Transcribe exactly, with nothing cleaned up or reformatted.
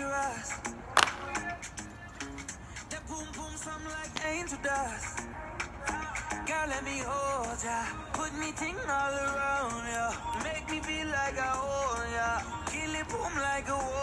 dangerous. That boom boom sound like angel dust. Girl, let me hold ya. Put me ting all around ya. Make me feel like I own ya. Kill it boom like a war.